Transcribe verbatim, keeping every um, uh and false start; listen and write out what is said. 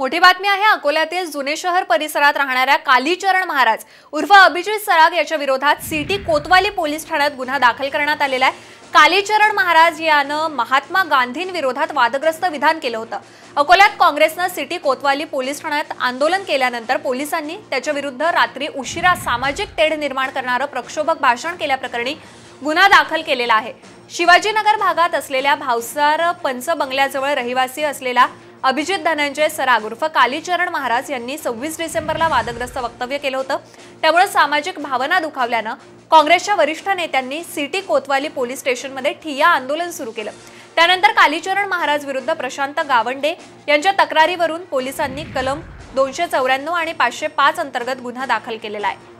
मोठी बातमी आहे अकोल्यातील जुने शहर परिसरात राहणाऱ्या कालीचरण महाराज उर्फ अभिजीत सराग यांच्या विरोधात सिटी कोतवाली पोलीस ठाण्यात गुन्हा दाखल करण्यात आलेला आहे। कालीचरण महाराज यानं महात्मा गांधींविरोधात वादग्रस्त विधान केलं होतं। अकोल्यात काँग्रेसनं सिटी कोतवाली पोलीस ठाण्यात आंदोलन केल्यानंतर पोलिसांनी त्याच्याविरुद्ध रात्री उशिरा सामाजिक तेढ निर्माण करणारं प्रक्षोभक भाषण केल्याप्रकरणी गुन्हा दाखल केलेला आहे। शिवाजीनगर भागात असलेल्या भावसार पंच बंगल्याजवळ रहिवासी असलेला अभिजीत धनंजय सराग उर्फ कालीचरण महाराज यांनी सव्वीस डिसेंबरला वादग्रस्त वक्तव्य केलं होतं। त्यामुळे सामाजिक भावना दुखावल्यानं काँग्रेसच्या वरिष्ठ नेत्यांनी सिटी कोतवाली पोलीस स्टेशनमध्ये ठिय्या आंदोलन सुरू केलं। त्यानंतर कालीचरण महाराज विरुद्ध प्रशांत गावंडे यांच्या तक्रारीवरून पोलिसांनी कलम दोनशे चौऱ्याण्णव आणि पाचशे पाच अंतर्गत गुन्हा दाखल केलेला आहे।